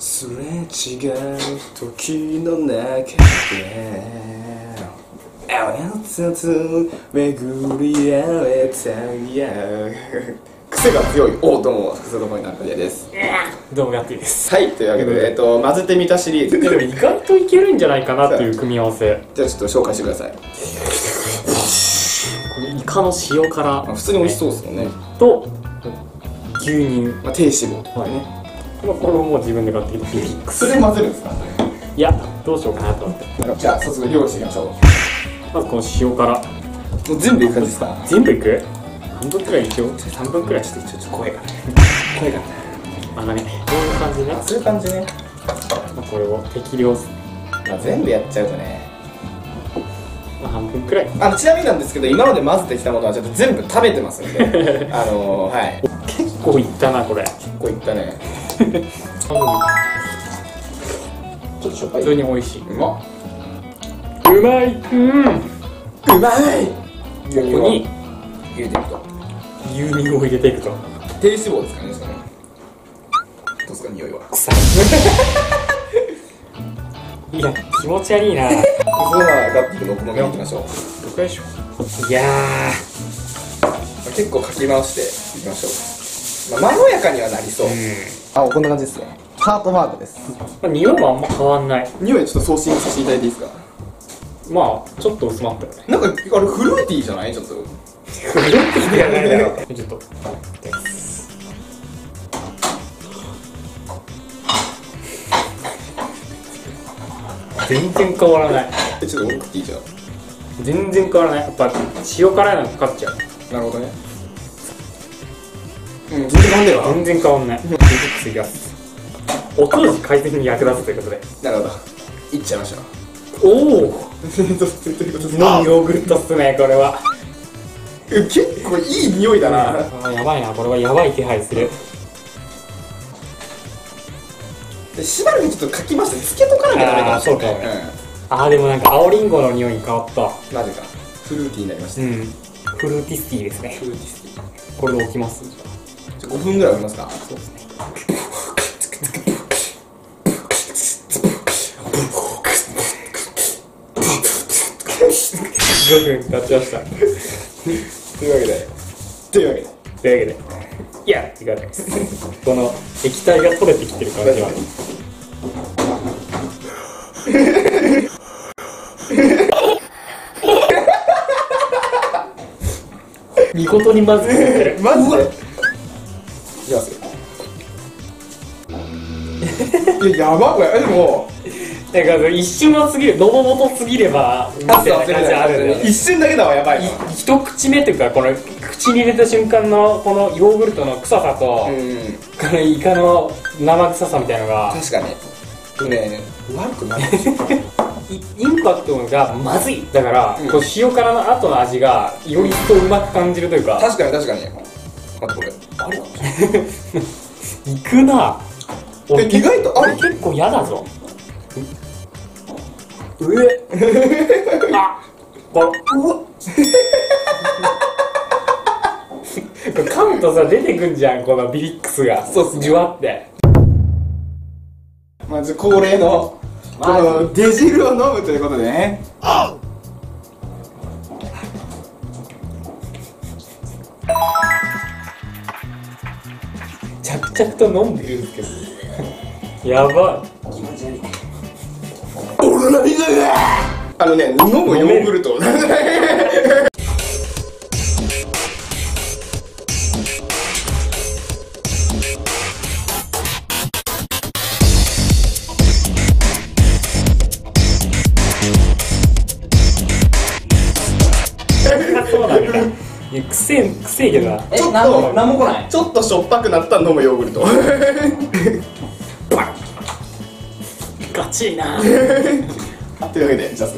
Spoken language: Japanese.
すれ違う時の中であなたと巡り合えたや癖が強い。お、どうも、福友になるかやです。どうも、やっきーです。はい、というわけで、混ぜてみたシリーズ。でも意外といけるんじゃないかなっていう組み合わせ。じゃあちょっと紹介してください。これイカの塩辛。普通に美味しそうですよね。と、牛乳。まあ、低脂肪。はいね。これをもう自分で買ってきてミックスで混ぜるんですか？いや、どうしようかなと思って。じゃあ、早速用意していきましょう。まずこの塩辛。もう全部いく感じですか？全部いく？半分くらい一応、3分くらいして、ちょっと怖いからね。怖いからね。あのね、こういう感じね。そういう感じね。これを適量。全部やっちゃうとね。半分くらい。ちなみになんですけど、今まで混ぜてきたものはちょっと全部食べてますんで。はい。結構いったな、これ。結構いったね。ちょっとしょっぱい。普通に美味しい。うまっ。うまい。うん。うまい。ここに。入れていくと。牛乳を入れていくと低脂肪ですかね、それ。どうですか、匂いは。臭い。いや、気持ち悪いな。ここはガップのこの目を見ましょう。どこでしょう。いやー、結構かき回していきましょう。まろやかにはなりそう。こんな感じですね。ハートマークです。匂いはあんま変わんない。匂いはちょっと送信させていただいていいですか？まあ、ちょっと薄まったよね。なんか、あれフルーティーじゃない？ちょっとフルーティーではないだろう。ちょっと全然変わらない。ちょっと多くていいじゃん。全然変わらない。やっぱ塩辛いのかかっちゃう。なるほどね。うん、全然変わんない。次がお掃除改善に役立つということで。なるほど。いっちゃいましょう。おお。何ヨーグルトっすね、これは。結構いい匂いだな。やばいな、これはやばい気配する。しばらくちょっとかきましてつけとかなきゃダメかもしれない。でもなんか青りんごの匂いに変わった。なぜかフルーティーになりました。フルーティスティーですね。フルーティスティー。これで置きます。5分ぐらい置きますか？そうですね。5分経ちました。というわけで、いや、いかないです。この液体が取れてきてる感じは見事にまずいてる。まずい。いや、やばこれ。でもなんか一瞬は過ぎる、のぼぼと過ぎればみたいな感じあるね。一瞬だけだわ、やばい。一口目というか、この口に入れた瞬間のこのヨーグルトの臭さとこのイカの生臭さみたいのが確かにね、悪くない。インパクトがまずい。だから塩辛の後の味がより一層うまく感じるというか。確かに確かに。あとこれあれかもしれない。いくな。意外とあれ結構嫌だぞ。うえあ、これうわこれ噛むとさ、出てくんじゃん、このビリックスが。そうっすね。ジュワって。まず恒例のこの出汁を飲むということでね。あっ着々と飲んでるんですけどやばい。気持ち悪い。飲むヨーグルト。くせえ、くせえけどな。何も来ない。ちょっとしょっぱくなった飲むヨーグルト。ガチいな。というわけで、じゃあ